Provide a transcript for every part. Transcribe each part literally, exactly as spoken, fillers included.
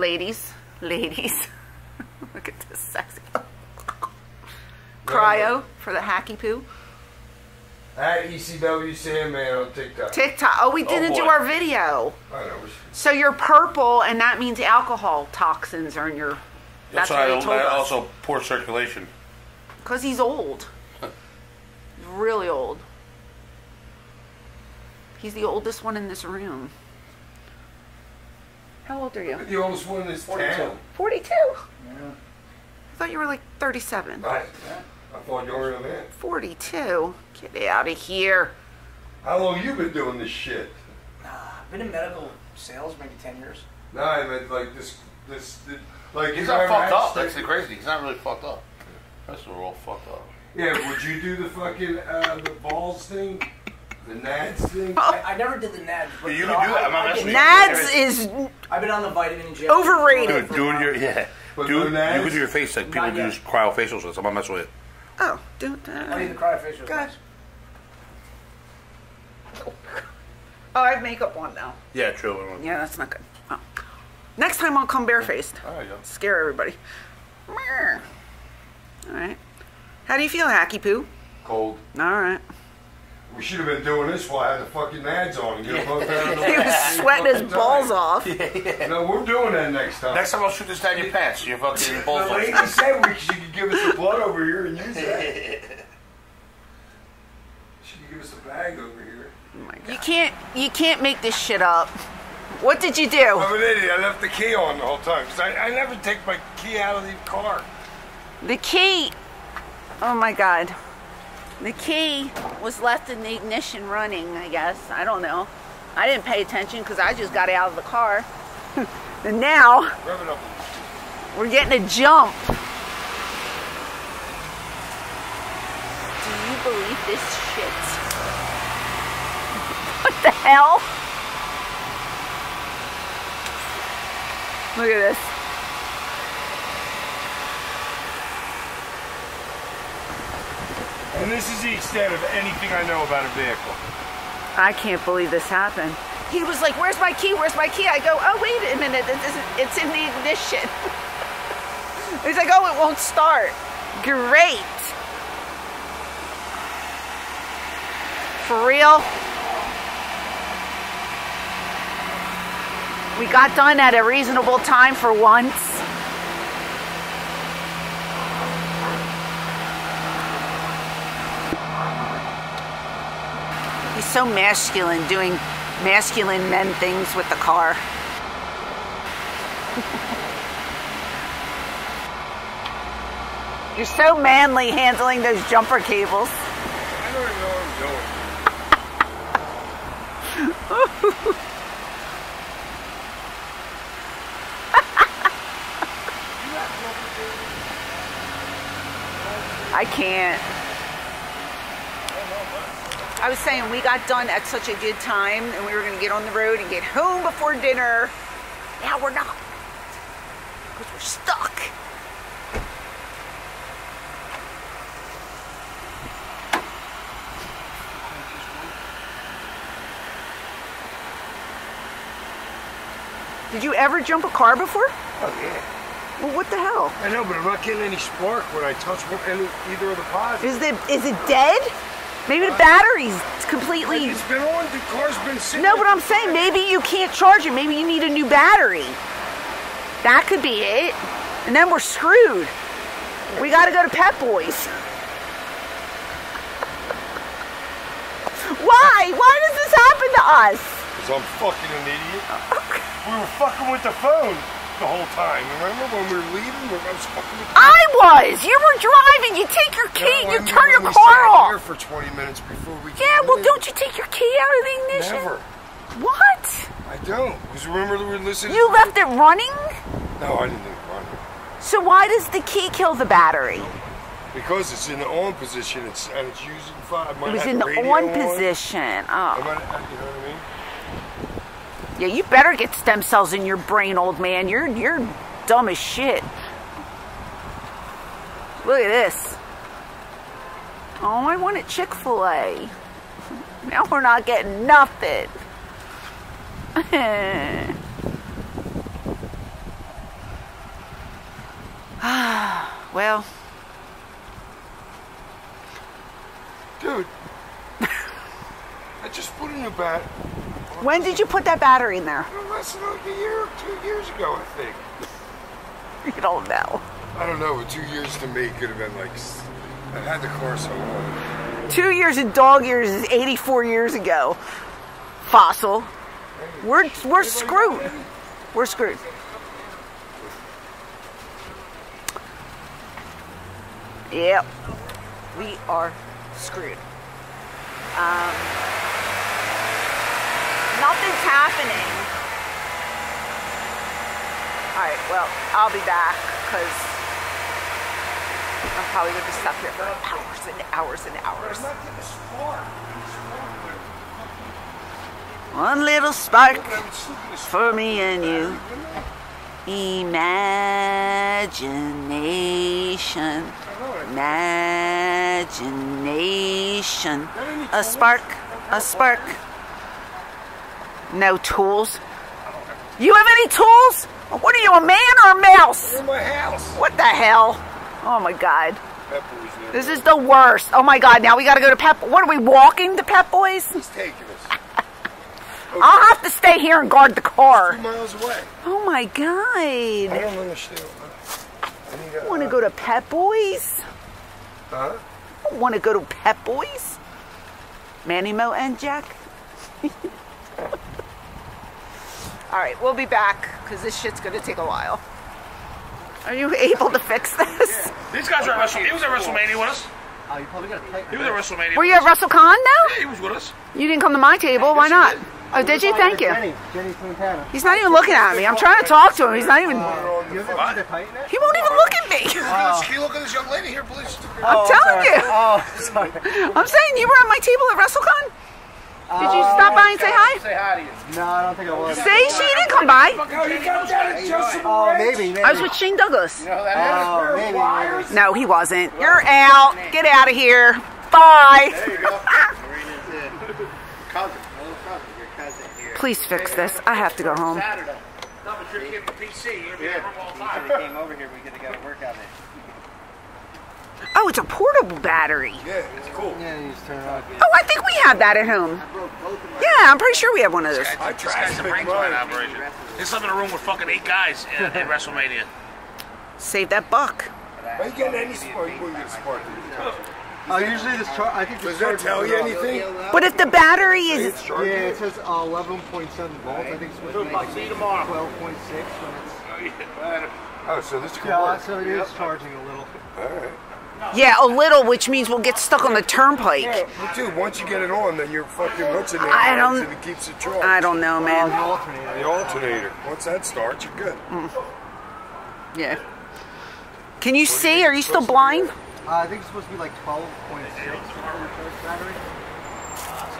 Ladies, ladies, look at this sexy. Cryo for the hacky poo. At E C W Sandman on TikTok. TikTok. Oh, we didn't oh do our video. I know. So you're purple, and that means alcohol toxins are in your. That's, that's what I, told I also us. Poor circulation. Because he's old. He's really old. He's the oldest one in this room. How old are you? The oldest one in this town. forty-two. Yeah. I thought you were like thirty-seven. Right. Yeah. I thought you were in that. forty-two. Get out of here. How long you been doing this shit? Nah, I've been in medical sales maybe ten years. Nah, I meant like this, this, this like he's not fucked up. That's the crazy. He's not really fucked up. That's we're all fucked up. Yeah, would you do the fucking uh, the balls thing? The N A D S thing? Oh. I, I never did the N A D S. But you no, can do I, that. I, I did, N A D S is. I've been on the vitamin injection. Overrated. Dude, doing your yeah. But dude, you can do your face like people do cryofacials with. I'm not messing with it. Oh, don't uh, I need the cryofacial. Gosh. Oh. Oh, I have makeup on now. Yeah, true. Yeah, that's not good. Oh. Next time I'll come barefaced. There you go. Scare everybody. All right. How do you feel, Hacky Poo? Cold. All right. We should have been doing this while I had the fucking ads on. And get both out of the he was sweating his balls time. Off. Yeah, yeah. No, we're doing that next time. Next time I'll shoot this down your pants. Your fucking balls off. The lady said we, she could give us the blood over here and use that. She could give us the bag over here. Oh my God. You can't, you can't make this shit up. What did you do? I'm an idiot. I left the key on the whole time. Because I, I never take my key out of the car. The key. Oh my God. The key was left in the ignition running, I guess. I don't know. I didn't pay attention because I just got out of the car. And now, we're getting a jump. Do you believe this shit? What the hell? Look at this. And this is the extent of anything I know about a vehicle. I can't believe this happened. He was like, where's my key? Where's my key? I go, oh, wait a minute. It isn't, it's in the ignition. He's like, oh, it won't start. Great. For real? We got done at a reasonable time for once. So masculine doing masculine men things with the car. You're so manly handling those jumper cables. I don't even know what I'm doing. I can't. I was saying we got done at such a good time and we were going to get on the road and get home before dinner. Now we're not. Because we're stuck. Did you ever jump a car before? Oh, yeah. Well, what the hell? I know, but I'm not getting any spark when I touch any, either of the pods. Is, the, is it dead? Maybe the battery's completely... It's been on, the car's been sitting... No, but I'm saying maybe you can't charge it. Maybe you need a new battery. That could be it. And then we're screwed. We got to go to Pep Boys. Why? Why does this happen to us? Because I'm fucking an idiot. We were fucking with the phone the whole time. Remember when we were leaving? We were, I was fucking with the phone. I was! You were driving! You take your key, no, you I turn your car off! Here for twenty minutes before we yeah, well in. Don't you take your key out of the ignition? Never. What? I don't. Because remember we were listening You to left me? It running? No, I didn't leave it running. So why does the key kill the battery? Because it's in the on position it's, and it's using five. It was in the, the on position. On. Oh. Might, you know what I mean? Yeah, you better get stem cells in your brain, old man. You're you're dumb as shit. Look at this. Oh, I wanted Chick-fil-A. Now we're not getting nothing. Well. Dude. I just put a new bat. When did you put that battery in there? Less than like a year or two years ago, I think. You don't know. I don't know. Two years to me could have been like... I've had the car so long. Two years in dog years is eighty-four years ago. Fossil. Hey, we're we're screwed. We're screwed. Yep. We are screwed. Um, nothing's happening. Alright, well, I'll be back because I'm probably going to be stuck here for hours and hours and hours. One little spark for me and you. Imagination. Imagination. A spark. A spark. No tools. You have any tools? What are you, a man or a mouse? In my house. What the hell? Oh my God. This is the worst. Oh my God, now we gotta go to Pep. What are we, walking to Pep Boys? He's taking us. Okay. I'll have to stay here and guard the car. It's two miles away. Oh my God. I don't understand. I, need a, I want to uh, go to Pep Boys. Huh? I want to go to Pep Boys. Manny, Mo, and Jack. All right, we'll be back because this shit's going to take a while. Are you able to fix this? Yeah. These guys are at WrestleMania. He was at WrestleMania with us. Oh, you probably got a He was at WrestleMania. Were you at WrestleCon though? Yeah, he was with us. You didn't come to my table. Why not? Oh, did you? Thank you. Jenny, Jenny Quintana. He's not even looking at me. I'm trying to talk to him. He's not even... What? He won't even look at me. Oh. Can you look at this young lady here, please? I'm telling you. Oh, sorry. I'm saying you were at my table at WrestleCon? Did you stop by and say hi? Say hi to you. No, I don't think I was. Say she didn't come by. Oh, maybe, maybe. I was with Shane Douglas. Oh, maybe, maybe. No, he wasn't. You're out. Get out of here. Bye. There you go. Please fix this. I have to go home. Saturday. No, but you're getting the P C. You're yeah. If it came over here, we could have got to work on it. Oh, it's a portable battery. Yeah, it's cool. Yeah, you just turn it off. Oh, I think we have that at home. Yeah, I'm pretty sure we have one of those. I this guy's a brain-blind operation. He's living in a room with fucking eight guys at WrestleMania. Save that buck. Why you getting any spark? You get spark. Oh, usually this char I think this does that tell you anything? But if the battery is... Yeah, it says uh, eleven point seven volts. I think it's twelve point six when it's... Oh, so this could yeah, work. Yeah, so it is charging a little. All right. Yeah, a little, which means we'll get stuck on the turnpike. Yeah, dude, once you get it on, then you're fucking what's it I don't... And it keeps it charged. I don't know, man. Well, the alternator. The alternator. Once that starts, you're good. Mm. Yeah. Can you what see? Are you still blind? Uh, I think it's supposed to be like twelve point six battery.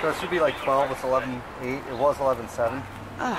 So it should be like twelve, it's eleven point eight, it was eleven point seven. Oh,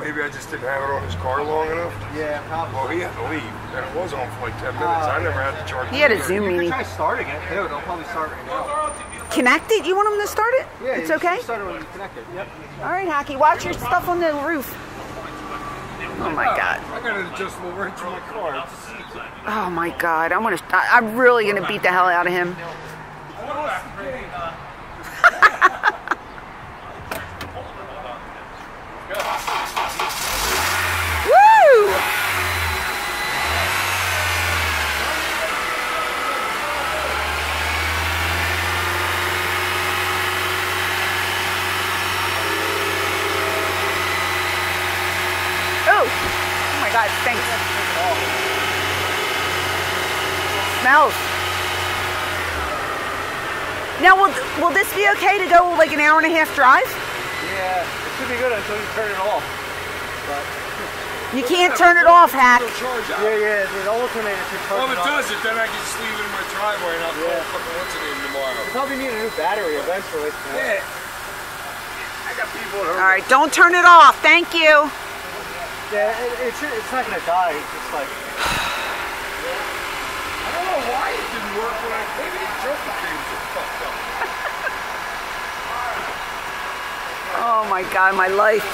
maybe I just didn't have it on his car long enough? Yeah, probably. Well, he had to leave, and it was on for like ten minutes. Uh, I never had to charge it. He had a Zoom meeting. You can try starting it, too. It'll probably start right now. Connect it? You want him to start it? Yeah, it's okay? Start it when you connect it. Yep. All right, Hockey, watch your stuff on the roof. Oh my God. I got an adjustable wrench in my car. Oh my God. I'm gonna I'm really gonna beat the hell out of him. Woo! God, thanks. Smells. Now, will, will this be okay to go like an hour and a half drive? Yeah, it should be good until you turn it off. But you can't turn it off, Hack. Yeah, yeah, the alternator should turn it off. Well, if it does it, then I can just leave it in my driveway and I'll yeah. Call fucking what's it in tomorrow. You probably need a new battery eventually. Yeah. I got people at home. All right, don't turn it off. Thank you. Yeah, it, it's, it's not going to die, it's just like... I don't know why it didn't work when I... Maybe the joker games are fucked up. Oh my God, my life.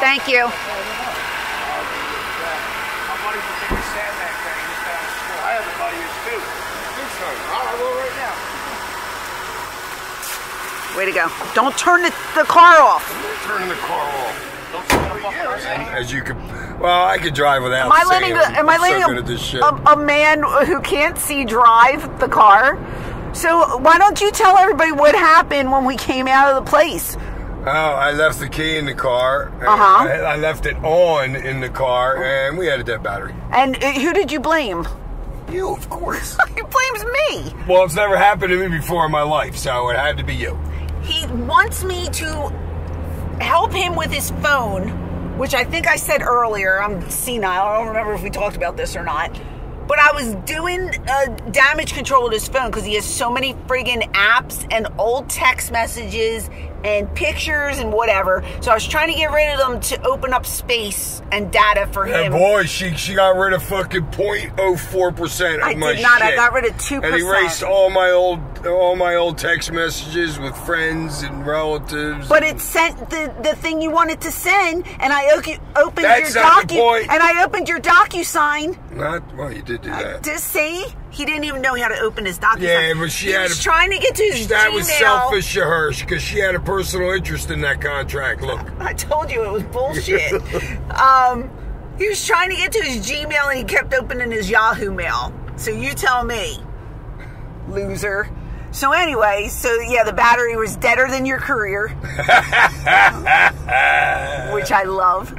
Thank you. turn. All right, well, right now. Way to go. Don't turn the, the car off. Turn the car off. Don't turn off yeah, as you could, well, I could drive without am I letting the, am I letting so a, a, a man who can't see drive the car? So why don't you tell everybody what happened when we came out of the place? Oh, I left the key in the car. Uh-huh. I, I left it on in the car, and we had a dead battery. And who did you blame? You, of course. He blames me. Well, it's never happened to me before in my life, so it had to be you. He wants me to help him with his phone, which I think I said earlier. I'm senile. I don't remember if we talked about this or not. But I was doing uh, damage control with his phone because he has so many friggin' apps and old text messages and pictures and whatever. So I was trying to get rid of them to open up space and data for yeah, him. And boy, she she got rid of fucking zero point zero four percent of I my shit. I did not. Shit. I got rid of two percent. And erased all my old all my old text messages with friends and relatives. But and it sent the the thing you wanted to send, and I opened that's your not docu the point. And I opened your DocuSign. Not well, you did. Do that. To see, he didn't even know how to open his document. Yeah, but she he had was a, trying to get to his that Gmail. Was selfish of her because she had a personal interest in that contract. Look, I told you it was bullshit. um, he was trying to get to his Gmail and he kept opening his Yahoo mail. So you tell me, loser. So anyway, so yeah, the battery was deader than your career, which I love.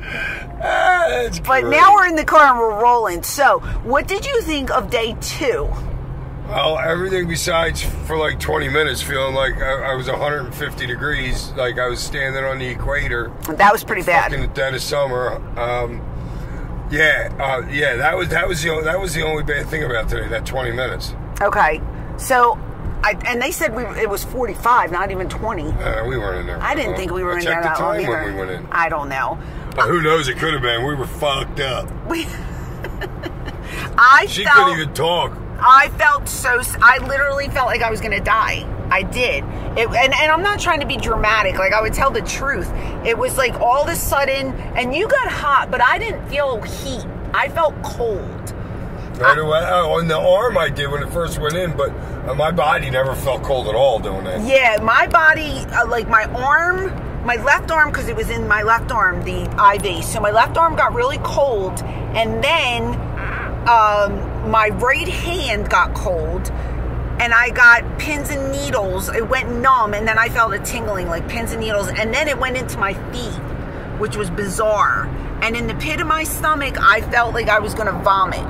Ah, but great. Now we're in the car and we're rolling. So, what did you think of day two? Well, everything besides for like twenty minutes feeling like I, I was one hundred fifty degrees, like I was standing on the equator. That was pretty bad. In the dead of summer. Um, yeah, uh, yeah. That was that was the that was the only bad thing about today. That twenty minutes. Okay, so. I, and they said we, it was forty-five, not even twenty. Uh, we weren't in there. I didn't long. think we were I in there that long either. Checked the time when we went in. I don't know. But uh, who knows? It could have been. We were fucked up. We. I. She felt, couldn't even talk. I felt so. I literally felt like I was going to die. I did. It, and and I'm not trying to be dramatic. Like I would tell the truth. It was like all of a sudden, and you got hot, but I didn't feel heat. I felt cold. Right away. Oh, on the arm I did when it first went in, but my body never felt cold at all doing that. Yeah, my body, uh, like my arm, my left arm, because it was in my left arm, the I V. So my left arm got really cold, and then um, my right hand got cold, and I got pins and needles. It went numb, and then I felt a tingling, like pins and needles, and then it went into my feet, which was bizarre. And in the pit of my stomach, I felt like I was going to vomit.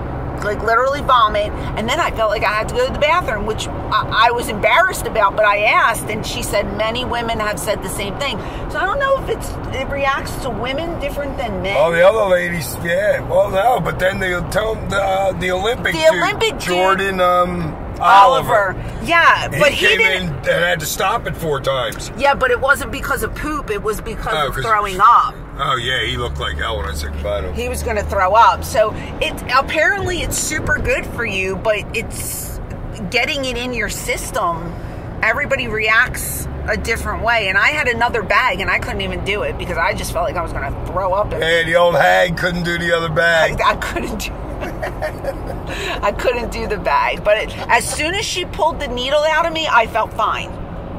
Like literally vomit, and then I felt like I had to go to the bathroom, which I, I was embarrassed about, but I asked, and she said many women have said the same thing. So I don't know if it's it reacts to women different than men. Oh, the other ladies, yeah. Well, no, but then they tell them the, uh, the Olympic the Olympic Jordan um, Oliver. Oliver. Yeah, he but he came didn't, in and had to stop it four times. Yeah, but it wasn't because of poop. It was because oh, of throwing up. Oh, yeah, he looked like hell when I said goodbye to him. He was going to throw up. So, it apparently it's super good for you, but it's getting it in your system. Everybody reacts a different way. And I had another bag, and I couldn't even do it because I just felt like I was going to throw up. Hey, the old hag couldn't do the other bag. I, I couldn't do I couldn't do the bag. But it, as soon as she pulled the needle out of me, I felt fine.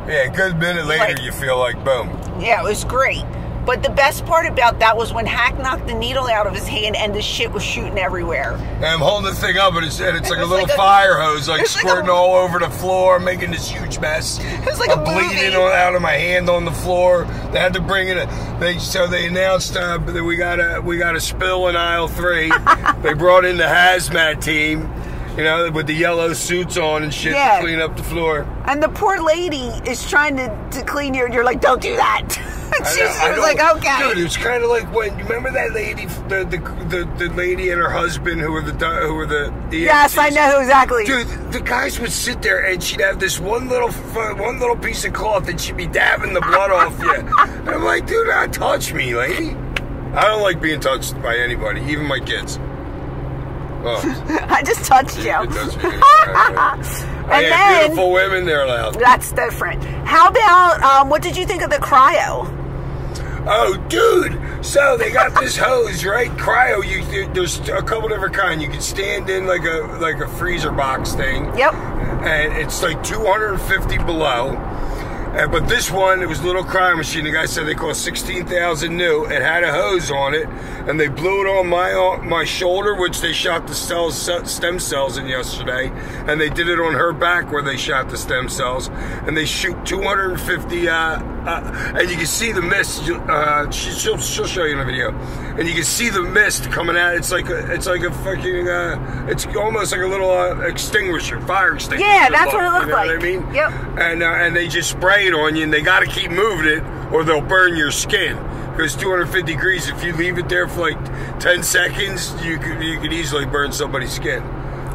Yeah, a good minute later, like, you feel like boom. Yeah, it was great. But the best part about that was when Hack knocked the needle out of his hand and the shit was shooting everywhere. And I'm holding the thing up and it's, and it's like it a little like a, fire hose, like squirting like a, all over the floor, making this huge mess. It was like I'm a bleeding it out of my hand on the floor. They had to bring it. A, they so they announced uh, that we got a we got a spill in aisle three. They brought in the hazmat team. You know, with the yellow suits on and shit yeah. to clean up the floor. And the poor lady is trying to, to clean your, and you're like, don't do that. And she was like, okay. Dude, it's kind of like when, you remember that lady, the the, the the lady and her husband who were the, who were the E M Ts? Yes, I know, exactly. Dude, the guys would sit there and she'd have this one little one little piece of cloth and she'd be dabbing the blood off you. And I'm like, dude, not touch me, lady. I don't like being touched by anybody, even my kids. Oh. I just touched you. you touched me. And I then beautiful women, they're allowed. That's different. How about um, what did you think of the cryo? Oh, dude! So they got this hose, right? Cryo. You there's a couple different kind. You can stand in like a like a freezer box thing. Yep. and it's like two hundred fifty below. And, but this one, it was a little crying machine. The guy said they cost sixteen thousand new. It had a hose on it, and they blew it on my on my shoulder, which they shot the cells, stem cells in yesterday, and they did it on her back where they shot the stem cells, and they shoot two hundred fifty. Uh, uh, and you can see the mist. Uh, she, she'll she'll show you in the video, and you can see the mist coming out. It's like a, it's like a fucking. Uh, it's almost like a little uh, extinguisher, fire extinguisher. Yeah, that's look, what it looked you know like. What I mean? Yep. And uh, and they just spray on you, and they got to keep moving it or they'll burn your skin, because two hundred fifty degrees, if you leave it there for like ten seconds, you could you could easily burn somebody's skin.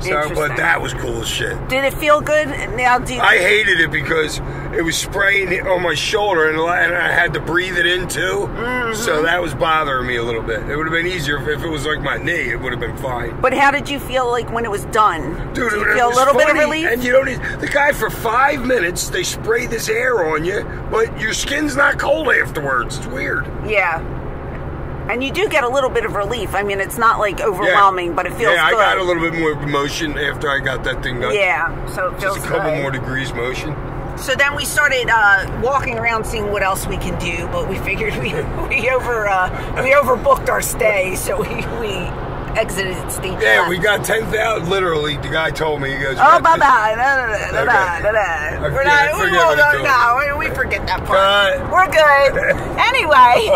So, but that was cool as shit. Did it feel good? Now, do you I hated it because it was spraying on my shoulder, and I had to breathe it in too. Mm-hmm. So that was bothering me a little bit. It would have been easier if, if it was like my knee. It would have been fine. But how did you feel like when it was done? Dude, did you it, feel it was a little funny, bit of relief? And you don't need, the guy for five minutes, they spray this air on you, but your skin's not cold afterwards. It's weird. Yeah. And you do get a little bit of relief. I mean, it's not like overwhelming, yeah. but it feels good. Yeah, I good. got a little bit more motion after I got that thing done. Yeah, so it feels Just a couple good. more degrees motion. So then we started uh, walking around, seeing what else we can do, but we figured we we over uh, we overbooked our stay, so we. we exited stage. Yeah, left. We got ten thousand. Literally, the guy told me, he goes, oh, bye bye. No, no, no, no, no. We're not, we won't go, no, we forget that part. But we're good. Anyway,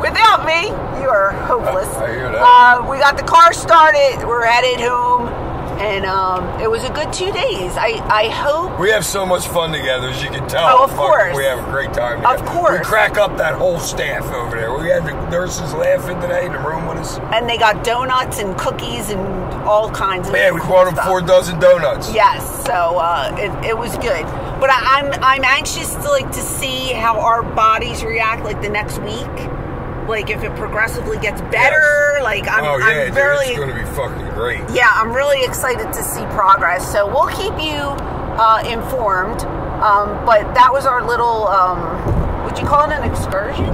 without me, you are hopeless. I hear that. Uh, we got the car started, we're headed home, and um, it was a good two days. I, I hope. We have so much fun together, as you can tell. Oh, of Fuck, course. We have a great time together. Of course. We crack up that whole staff over there. We had the nurses laughing today in the room with us. And they got donuts and cookies and all kinds of Man, we cool bought them stuff. four dozen donuts. Yes, so uh, it, it was good. But I, I'm I'm anxious to, like, to see how our bodies react, like, the next week. Like, if it progressively gets better, yes. like, I'm, oh, yeah, I'm really... it's going to be fucking great. Yeah, I'm really excited to see progress. So, we'll keep you uh, informed. Um, but that was our little, um, would you call it an excursion?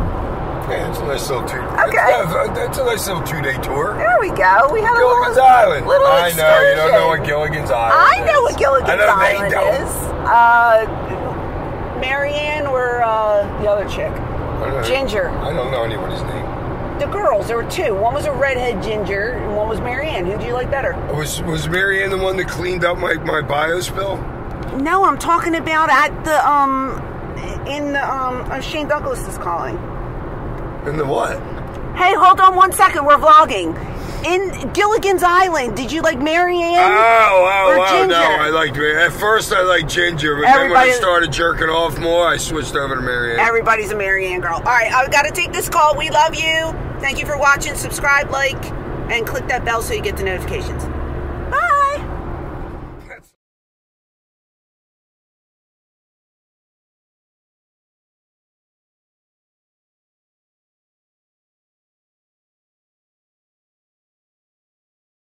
Yeah, it's a nice little two... Okay. That's, that's a nice little two-day tour. There we go. We had Gilligan's a little, Island. little I excursion. I know. You don't know what Gilligan's Island is. I know what Gilligan's I know Island they don't. is. Uh, Marianne or uh, the other chick. I Ginger. I don't know anybody's name. The girls, there were two. One was a redhead Ginger, and one was Marianne. Who did you like better? Was was Marianne the one that cleaned up my, my bio spill? No, I'm talking about at the um in the um Shane Douglas is calling. In the what? Hey, hold on one second. We're vlogging. In Gilligan's Island, did you like Marianne? Oh, oh, or oh, Ginger? No, I liked Marianne. At first, I liked Ginger, but Everybody, then when I started jerking off more, I switched over to Marianne. Everybody's a Marianne girl. All right, I've got to take this call. We love you. Thank you for watching. Subscribe, like, and click that bell so you get the notifications.